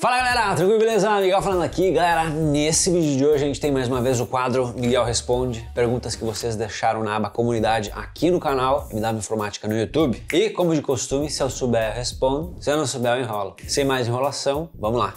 Fala galera, tranquilo, beleza? Miguel falando aqui. Galera, nesse vídeo de hoje a gente tem mais uma vez o quadro Miguel Responde, perguntas que vocês deixaram na aba comunidade aqui no canal MW Informática no YouTube. E como de costume, se eu souber eu respondo, se eu não souber eu enrolo. Sem mais enrolação, vamos lá.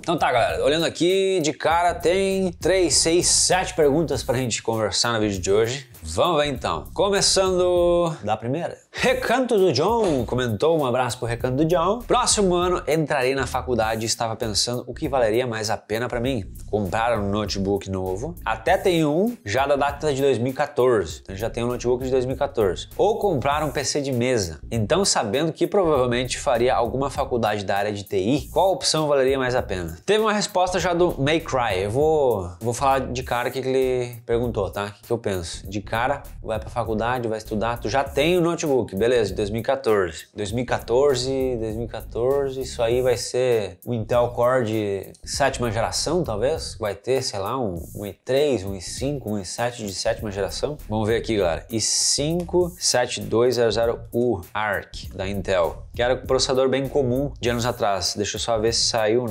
Então tá galera, olhando aqui de cara tem 3, 6, 7 perguntas pra gente conversar no vídeo de hoje. Vamos ver então. Começando da primeira. Recanto do John comentou, um abraço pro Recanto do John. Próximo ano entrarei na faculdade e estava pensando o que valeria mais a pena pra mim. Comprar um notebook novo. Até tem um já da data de 2014. Então já tem um notebook de 2014. Ou comprar um PC de mesa. Então sabendo que provavelmente faria alguma faculdade da área de TI, qual opção valeria mais a pena? Teve uma resposta já do May Cry. Eu vou falar de cara o que ele perguntou, tá? O que eu penso? De cara, vai pra faculdade, vai estudar. Tu já tem o notebook, beleza, de 2014. 2014, isso aí vai ser o Intel Core de 7ª geração, talvez? Vai ter, sei lá, um i3, um i5, um i7 de 7ª geração. Vamos ver aqui, galera. i5-7200U ARC, da Intel. Que era um processador bem comum de anos atrás. Deixa eu só ver se saiu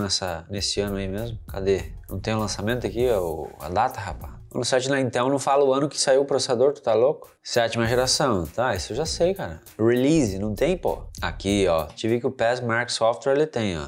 nesse ano aí mesmo. Cadê? Não tem o lançamento aqui, a data, rapaz? No site da Intel não fala o ano que saiu o processador, tu tá louco? 7ª geração, tá, isso eu já sei, cara. Release, não tem, pô. Aqui, ó, tive que o Pass Mark Software ele tem, ó.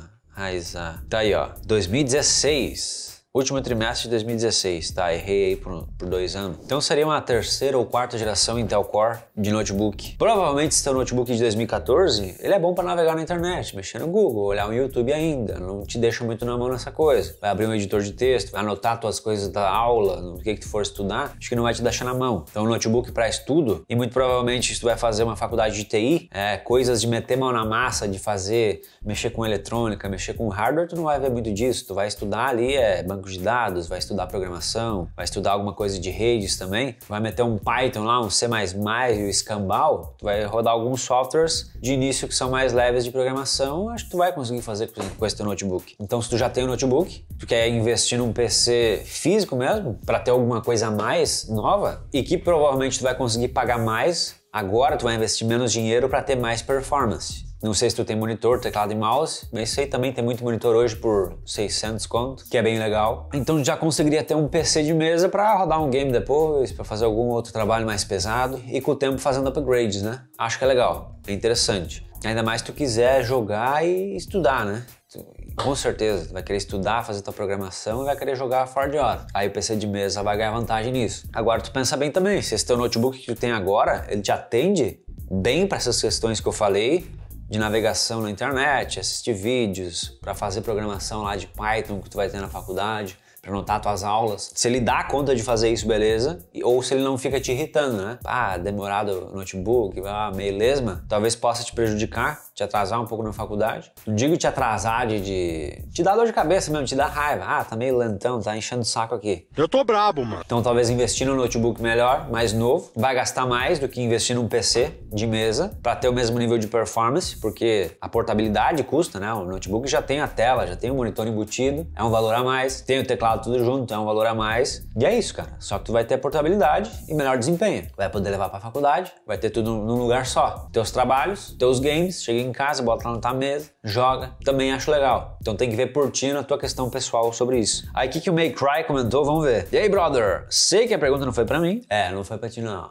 Tá aí, ó, 2016. Último trimestre de 2016, tá? Errei aí por 2 anos. Então seria uma 3ª ou 4ª geração Intel Core de notebook. Provavelmente se teu notebook de 2014, ele é bom para navegar na internet, mexer no Google, olhar o YouTube ainda, não te deixa muito na mão nessa coisa. Vai abrir um editor de texto, vai anotar tuas coisas da aula, no que tu for estudar, acho que não vai te deixar na mão. Então um notebook para estudo, e muito provavelmente se tu vai fazer uma faculdade de TI, coisas de meter mão na massa, de fazer, mexer com eletrônica, mexer com hardware, tu não vai ver muito disso, tu vai estudar ali, banco de dados, vai estudar programação, vai estudar alguma coisa de redes também, vai meter um Python lá, um C++ e o escambau, tu vai rodar alguns softwares de início que são mais leves de programação, acho que tu vai conseguir fazer com esse teu notebook. Então se tu já tem um notebook, tu quer investir num PC físico mesmo, para ter alguma coisa mais nova, e que provavelmente tu vai conseguir pagar mais, agora tu vai investir menos dinheiro para ter mais performance. Não sei se tu tem monitor, teclado e mouse, mas isso aí também tem muito monitor hoje por 600 conto, que é bem legal. Então já conseguiria ter um PC de mesa para rodar um game depois, para fazer algum outro trabalho mais pesado e com o tempo fazendo upgrades, né? Acho que é legal, é interessante. Ainda mais se tu quiser jogar e estudar, né? Com certeza, tu vai querer estudar, fazer tua programação e vai querer jogar fora de hora. Aí o PC de mesa vai ganhar vantagem nisso. Agora tu pensa bem também, se esse teu notebook que tu tem agora, ele te atende bem para essas questões que eu falei, de navegação na internet, assistir vídeos, para fazer programação lá de Python que tu vai ter na faculdade, para anotar tuas aulas. Se ele dá conta de fazer isso, beleza, ou se ele não fica te irritando, né? Ah, demorado o notebook, meio lesma, talvez possa te prejudicar, te atrasar um pouco na faculdade. Não digo te atrasar de te dar dor de cabeça mesmo, te dar raiva. Ah, tá meio lentão, tá enchendo o saco aqui. Eu tô brabo, mano. Então talvez investir num notebook melhor, mais novo, vai gastar mais do que investir num PC de mesa para ter o mesmo nível de performance, porque a portabilidade custa, né? O notebook já tem a tela, já tem o monitor embutido, é um valor a mais, tem o teclado tudo junto, é um valor a mais, e é isso, cara. Só que tu vai ter portabilidade e melhor desempenho, vai poder levar pra faculdade, vai ter tudo num lugar só, teus trabalhos, teus games, chega em casa, bota lá na tua mesa, joga, também acho legal. Então tem que ver por ti na tua questão pessoal sobre isso. Aí o que o May Cry comentou, vamos ver. E aí, brother, sei que a pergunta não foi pra mim, não foi pra ti não.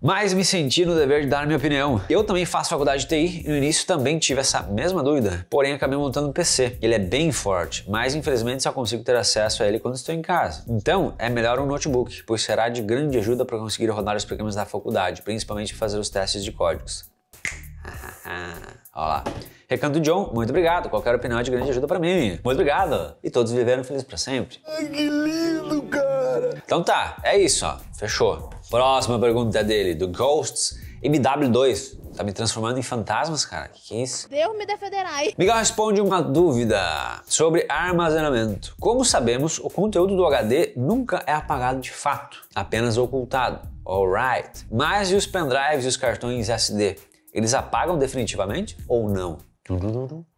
Mas me senti no dever de dar minha opinião. Eu também faço faculdade de TI e no início também tive essa mesma dúvida, porém acabei montando um PC. Ele é bem forte, mas infelizmente só consigo ter acesso a ele quando estou em casa. Então é melhor um notebook, pois será de grande ajuda para conseguir rodar os programas da faculdade, principalmente fazer os testes de códigos. Olha lá. Recanto John, muito obrigado. Qualquer opinião é de grande ajuda pra mim. Muito obrigado. E todos viveram felizes pra sempre. Ai, que lindo, cara. Então tá, é isso, ó. Fechou. Próxima pergunta é dele, do Ghosts MW2. Tá me transformando em fantasmas, cara? Que é isso? Deus me defenderai. Miguel responde uma dúvida sobre armazenamento. Como sabemos, o conteúdo do HD nunca é apagado de fato, apenas ocultado. Alright. Mas e os pendrives e os cartões SD? Eles apagam definitivamente ou não?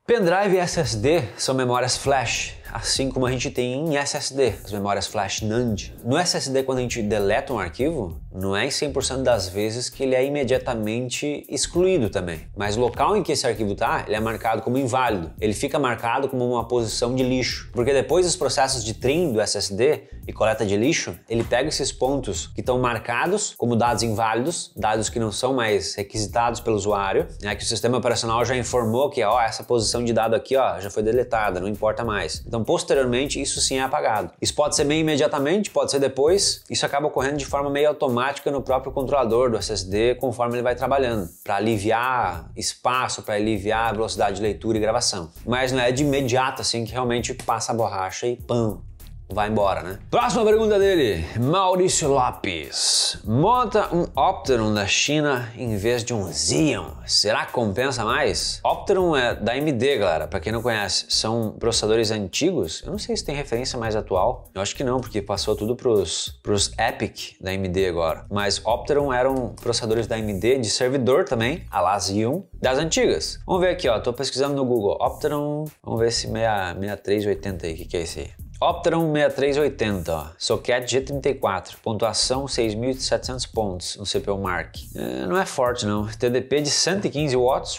Pendrive e SSD são memórias flash. assim como a gente tem em SSD, as memórias flash NAND. No SSD, quando a gente deleta um arquivo, não é em 100% das vezes que ele é imediatamente excluído também, mas o local em que esse arquivo está, ele é marcado como inválido, ele fica marcado como uma posição de lixo, porque depois dos processos de trim do SSD e coleta de lixo, ele pega esses pontos que estão marcados como dados inválidos, dados que não são mais requisitados pelo usuário, né, que o sistema operacional já informou que ó, essa posição de dado aqui ó, já foi deletada, não importa mais. Então posteriormente isso sim é apagado. Isso pode ser meio imediatamente, pode ser depois, isso acaba ocorrendo de forma meio automática no próprio controlador do SSD conforme ele vai trabalhando, para aliviar espaço, para aliviar a velocidade de leitura e gravação. Mas não é de imediato assim que realmente passa a borracha e pam, vai embora, né? Próxima pergunta dele, Maurício Lopes. Monta um Opteron da China em vez de um Xeon. Será que compensa mais? Opteron é da AMD, galera. Pra quem não conhece, são processadores antigos. Eu não sei se tem referência mais atual. Eu acho que não, porque passou tudo pros Epic da AMD agora. Mas Opteron eram processadores da AMD de servidor também, a la Xeon, das antigas. Vamos ver aqui, ó. Tô pesquisando no Google. Opteron, vamos ver esse 6380 aí. O que é esse aí? Opteron 6380, ó. Socket G34, pontuação 6.700 pontos no CPU Mark. Não é forte não, TDP de 115 watts,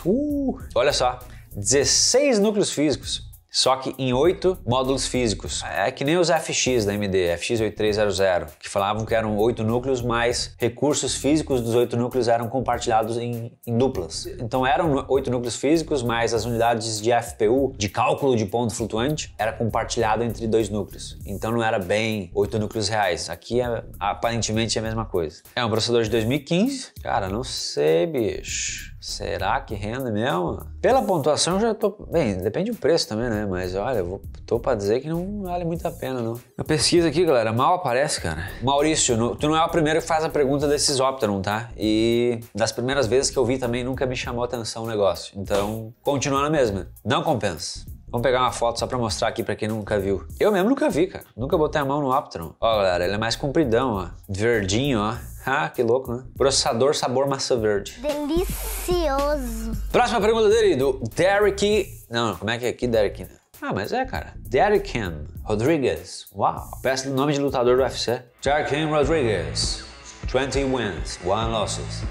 olha só, 16 núcleos físicos, só que em 8 módulos físicos. É que nem os FX da AMD, FX 8300, que falavam que eram 8 núcleos, mas recursos físicos dos 8 núcleos eram compartilhados em duplas. Então eram 8 núcleos físicos, mas as unidades de FPU, de cálculo de ponto flutuante, era compartilhado entre 2 núcleos. Então não era bem 8 núcleos reais. Aqui é, aparentemente é a mesma coisa. É um processador de 2015. Cara, não sei, bicho. Será que rende mesmo? Pela pontuação já tô... Bem, depende do preço também, né? Mas olha, tô pra dizer que não vale muito a pena, não. A pesquisa aqui, galera, mal aparece, cara. Maurício, tu não é o primeiro que faz a pergunta desses Opteron, tá? E das primeiras vezes que eu vi também nunca me chamou atenção o negócio. Então, continua na mesma. Não compensa. Vamos pegar uma foto só pra mostrar aqui pra quem nunca viu. Eu mesmo nunca vi, cara. Nunca botei a mão no Opteron. Ó, galera, ele é mais compridão, ó. Verdinho, ó. Ah, que louco, né? Processador sabor maçã verde. Delicioso. Próxima pergunta dele, do Derek... Não, como é que é aqui, Derek? Ah, mas é, cara. Derek Kim Rodriguez. Uau. Parece o nome de lutador do UFC. Derek Kim Rodriguez. 20 wins, 1 losses.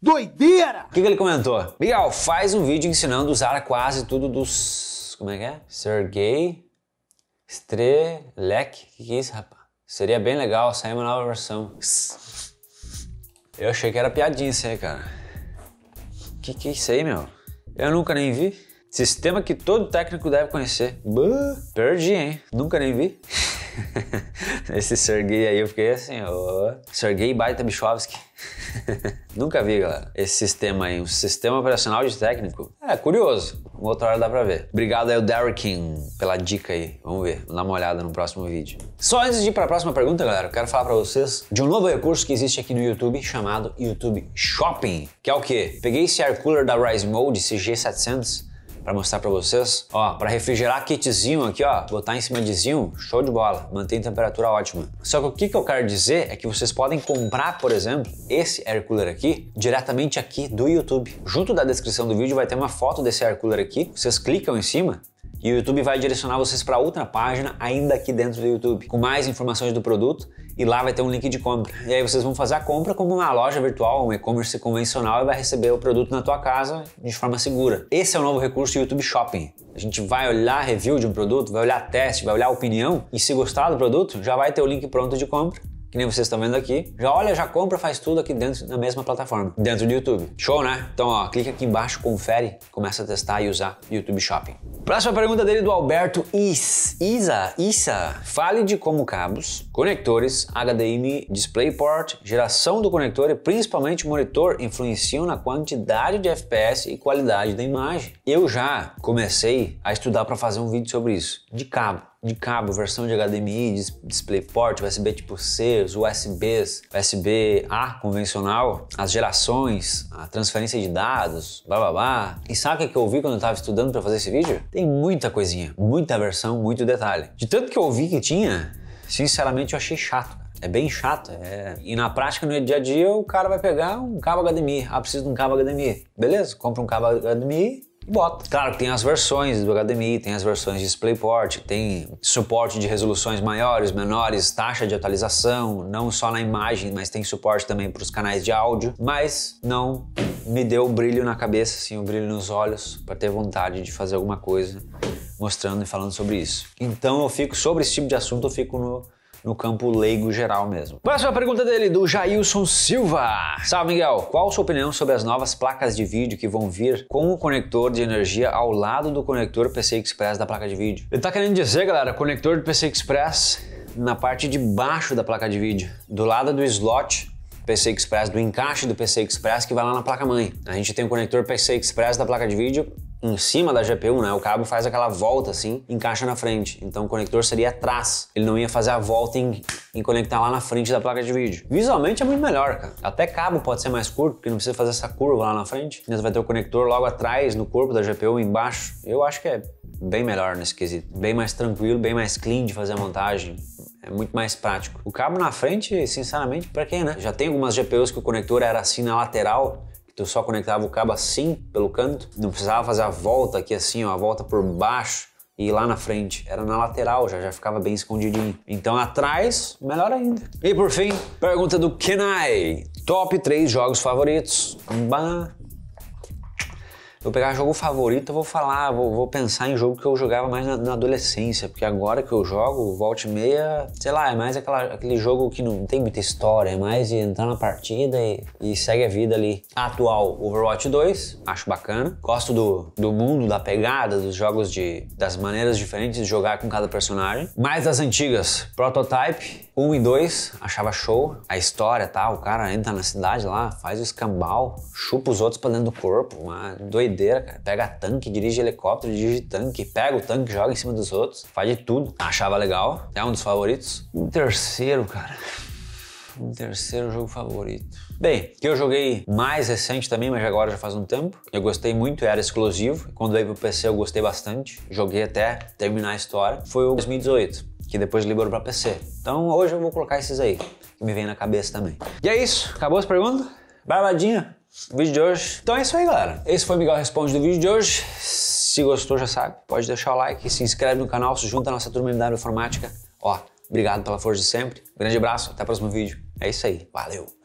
Doideira! O que ele comentou? Miguel, faz um vídeo ensinando a usar quase tudo dos... Como é que é? Sergei Strelec. O que é isso, rapaz? Seria bem legal sair uma nova versão. Eu achei que era piadinha isso aí, cara. Que é isso aí, meu? Eu nunca nem vi. Sistema que todo técnico deve conhecer. Buh, perdi, hein? Nunca nem vi. Esse Sergei aí eu fiquei assim, ó. Sergei Baitabichovski. Nunca vi, galera. Esse sistema aí, um sistema operacional de técnico. É, curioso. Uma outra hora dá pra ver. Obrigado aí, o Derek Kim, pela dica aí. Vamos ver, vamos dar uma olhada no próximo vídeo. Só antes de ir pra próxima pergunta, galera, eu quero falar pra vocês de um novo recurso que existe aqui no YouTube, chamado YouTube Shopping. Que é o quê? Peguei esse air cooler da Rise Mode, esse G700, pra mostrar pra vocês, ó, pra refrigerar kitzinho aqui, ó, botar em cima de Xeon, show de bola, mantém temperatura ótima. Só que o que eu quero dizer é que vocês podem comprar, por exemplo, esse air cooler aqui, diretamente aqui do YouTube. Junto da descrição do vídeo vai ter uma foto desse air cooler aqui, vocês clicam em cima e o YouTube vai direcionar vocês para outra página ainda aqui dentro do YouTube, com mais informações do produto, e lá vai ter um link de compra. E aí vocês vão fazer a compra como uma loja virtual, um e-commerce convencional, e vai receber o produto na tua casa de forma segura. Esse é o novo recurso do YouTube Shopping. A gente vai olhar review de um produto, vai olhar teste, vai olhar opinião, e se gostar do produto, já vai ter o link pronto de compra, que nem vocês estão vendo aqui. Já olha, já compra, faz tudo aqui dentro na mesma plataforma, dentro do YouTube. Show, né? Então, ó, clica aqui embaixo, confere, começa a testar e usar YouTube Shopping. Próxima pergunta dele, do Alberto Isa. Fale de como cabos, conectores, HDMI, DisplayPort, geração do conector e principalmente monitor influenciam na quantidade de FPS e qualidade da imagem. Eu já comecei a estudar para fazer um vídeo sobre isso, de cabo, versão de HDMI, DisplayPort, USB tipo C, os USBs, USB-A convencional, as gerações, a transferência de dados, blá blá blá. E sabe o que eu ouvi quando eu estava estudando para fazer esse vídeo? Tem muita coisinha, muita versão, muito detalhe. De tanto que eu ouvi que tinha, sinceramente eu achei chato. É bem chato, é. E na prática, no dia a dia, o cara vai pegar um cabo HDMI. Ah, preciso de um cabo HDMI. Beleza, compra um cabo HDMI, bota. Claro que tem as versões do HDMI, tem as versões de DisplayPort, tem suporte de resoluções maiores, menores, taxa de atualização, não só na imagem, mas tem suporte também para os canais de áudio, mas não me deu o brilho na cabeça, assim, o brilho nos olhos para ter vontade de fazer alguma coisa mostrando e falando sobre isso. Então eu fico, sobre esse tipo de assunto, eu fico no campo leigo geral mesmo. Próxima pergunta dele, do Jailson Silva. Salve, Miguel. Qual a sua opinião sobre as novas placas de vídeo que vão vir com o conector de energia ao lado do conector PCI Express da placa de vídeo? Ele tá querendo dizer, galera, conector de PCI Express na parte de baixo da placa de vídeo, do lado do slot PCI Express, do encaixe do PCI Express que vai lá na placa-mãe. A gente tem o conector PCI Express da placa de vídeo em cima da GPU, né? O cabo faz aquela volta assim, encaixa na frente. Então o conector seria atrás. Ele não ia fazer a volta em conectar lá na frente da placa de vídeo. Visualmente é muito melhor, cara. Até cabo pode ser mais curto, porque não precisa fazer essa curva lá na frente. Você vai ter o conector logo atrás, no corpo da GPU, embaixo. Eu acho que é bem melhor nesse quesito. Bem mais tranquilo, bem mais clean de fazer a montagem. É muito mais prático. O cabo na frente, sinceramente, pra quem, né? Já tem algumas GPUs que o conector era assim na lateral, tu só conectava o cabo assim, pelo canto, não precisava fazer a volta aqui assim, ó, a volta por baixo e ir lá na frente. Era na lateral, já ficava bem escondidinho. Então atrás, melhor ainda. E por fim, pergunta do Kenai. Top 3 jogos favoritos. Bah. Vou pegar jogo favorito, eu vou falar, vou pensar em jogo que eu jogava mais na adolescência, porque agora que eu jogo, volta e meia, sei lá, é mais aquele jogo que não tem muita história, é mais de entrar na partida e segue a vida ali. Atual, Overwatch 2, acho bacana. Gosto do mundo, da pegada, dos jogos, das maneiras diferentes de jogar com cada personagem. Mais das antigas, Prototype 1 e 2, achava show. A história, tá, o cara entra na cidade lá, faz o escambau, chupa os outros pra dentro do corpo, uma doideira. Cara. Pega tanque, dirige helicóptero, dirige tanque, pega o tanque, joga em cima dos outros, faz de tudo. Achava legal, é um dos favoritos. Um terceiro, cara. Um terceiro jogo favorito. Bem, que eu joguei mais recente também, mas agora já faz um tempo. Eu gostei muito, era exclusivo. Quando veio pro PC eu gostei bastante. Joguei até terminar a história. Foi o 2018, que depois liberou pra PC. Então hoje eu vou colocar esses aí, que me vem na cabeça também. E é isso, acabou as perguntas? Barbadinha. O vídeo de hoje. Então é isso aí, galera. Esse foi o Miguel Responde do vídeo de hoje. Se gostou, já sabe, pode deixar o like, se inscreve no canal, se junta à nossa turma MW Informática. Ó, obrigado pela força de sempre. Grande abraço, até o próximo vídeo. É isso aí, valeu!